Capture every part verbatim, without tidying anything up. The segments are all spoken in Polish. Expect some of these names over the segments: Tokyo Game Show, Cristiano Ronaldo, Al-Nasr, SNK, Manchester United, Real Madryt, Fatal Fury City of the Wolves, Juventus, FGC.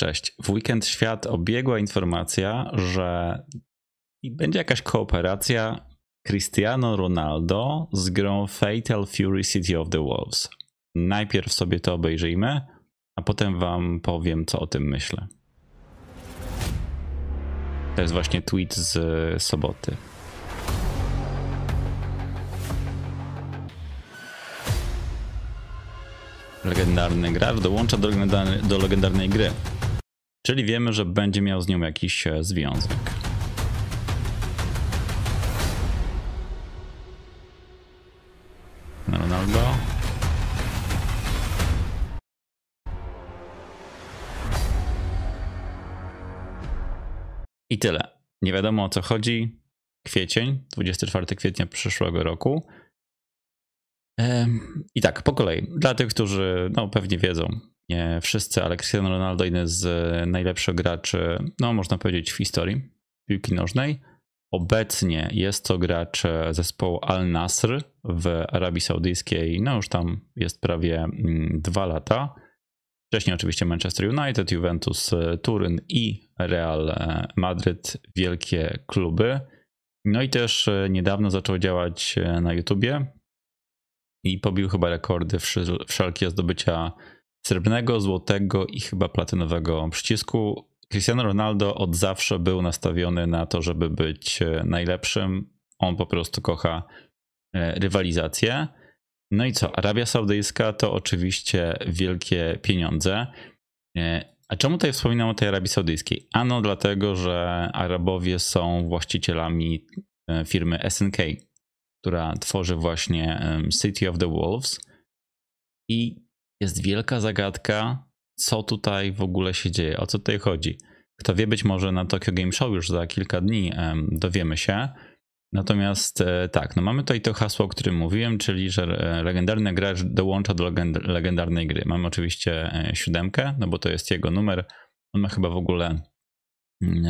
Cześć. W weekend świat obiegła informacja, że będzie jakaś kooperacja Cristiano Ronaldo z grą Fatal Fury City of the Wolves. Najpierw sobie to obejrzyjmy, a potem wam powiem, co o tym myślę. To jest właśnie tweet z soboty. Legendarny gracz dołącza do, legendarny, do legendarnej gry. Czyli wiemy, że będzie miał z nią jakiś związek. Ronaldo. I tyle. Nie wiadomo, o co chodzi. Kwiecień, dwudziestego czwartego kwietnia przyszłego roku. I tak, po kolei. Dla tych, którzy no, pewnie wiedzą, nie wszyscy, ale Cristiano Ronaldo, jeden z najlepszych graczy, no można powiedzieć, w historii piłki nożnej. Obecnie jest to gracz zespołu Al-Nasr w Arabii Saudyjskiej, no już tam jest prawie dwa lata. Wcześniej oczywiście Manchester United, Juventus, Turyn i Real Madryt, wielkie kluby. No i też niedawno zaczął działać na YouTubie. I pobił chyba rekordy wszelkie zdobycia srebrnego, złotego i chyba platynowego przycisku. Cristiano Ronaldo od zawsze był nastawiony na to, żeby być najlepszym. On po prostu kocha rywalizację. No i co? Arabia Saudyjska to oczywiście wielkie pieniądze. A czemu tutaj wspominam o tej Arabii Saudyjskiej? Ano dlatego, że Arabowie są właścicielami firmy S N K, która tworzy właśnie City of the Wolves. I jest wielka zagadka, co tutaj w ogóle się dzieje, o co tutaj chodzi. Kto wie, być może na Tokyo Game Show już za kilka dni dowiemy się. Natomiast tak, no mamy tutaj to hasło, o którym mówiłem, czyli że legendarny gracz dołącza do legendarnej gry. Mamy oczywiście siódemkę, no bo to jest jego numer. On ma chyba w ogóle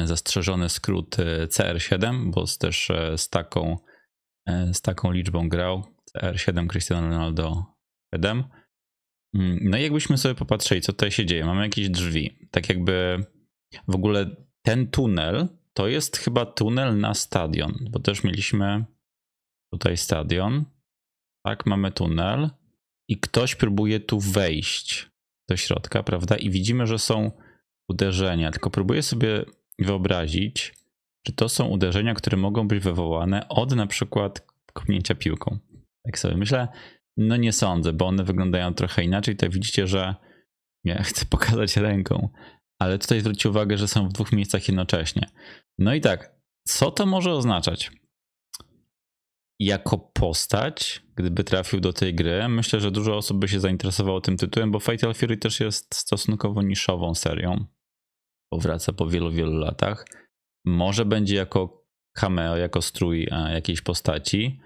zastrzeżony skrót C R siedem, bo jest też z taką Z taką liczbą grał. C R siedem, Cristiano Ronaldo siedem. No i jakbyśmy sobie popatrzyli, co tutaj się dzieje. Mamy jakieś drzwi. Tak jakby w ogóle ten tunel to jest chyba tunel na stadion, bo też mieliśmy tutaj stadion. Tak, mamy tunel i ktoś próbuje tu wejść do środka, prawda? I widzimy, że są uderzenia. Tylko próbuję sobie wyobrazić, czy to są uderzenia, które mogą być wywołane od na przykład kopnięcia piłką. Tak sobie myślę, no nie sądzę, bo one wyglądają trochę inaczej. Tutaj widzicie, że ja chcę pokazać ręką, ale tutaj zwróćcie uwagę, że są w dwóch miejscach jednocześnie. No i tak, co to może oznaczać? Jako postać, gdyby trafił do tej gry, myślę, że dużo osób by się zainteresowało tym tytułem, bo Fatal Fury też jest stosunkowo niszową serią, bo wraca po wielu, wielu latach. Może będzie jako cameo, jako strój jakiejś postaci.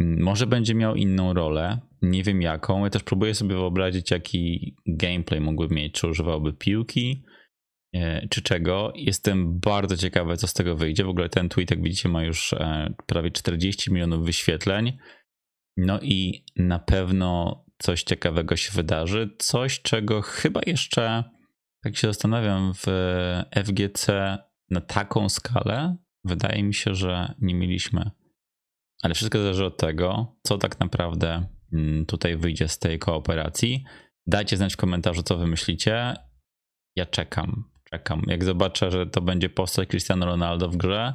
Może będzie miał inną rolę, nie wiem jaką. Ja też próbuję sobie wyobrazić, jaki gameplay mógłby mieć. Czy używałby piłki, czy czego. Jestem bardzo ciekawy, co z tego wyjdzie. W ogóle ten tweet, jak widzicie, ma już prawie czterdzieści milionów wyświetleń. No i na pewno coś ciekawego się wydarzy. Coś, czego chyba jeszcze, tak się zastanawiam, w F G C... na taką skalę wydaje mi się, że nie mieliśmy. Ale wszystko zależy od tego, co tak naprawdę tutaj wyjdzie z tej kooperacji. Dajcie znać w komentarzu, co wy myślicie. Ja czekam, czekam. Jak zobaczę, że to będzie postać Cristiano Ronaldo w grze,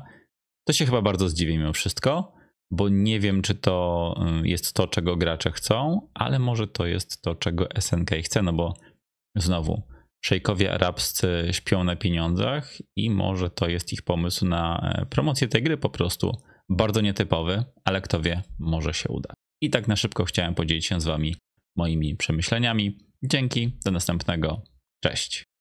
to się chyba bardzo zdziwię mimo wszystko, bo nie wiem, czy to jest to, czego gracze chcą, ale może to jest to, czego S N K chce, no bo znowu, szejkowie arabscy śpią na pieniądzach i może to jest ich pomysł na promocję tej gry po prostu. Bardzo nietypowy, ale kto wie, może się uda. I tak na szybko chciałem podzielić się z wami moimi przemyśleniami. Dzięki, do następnego. Cześć.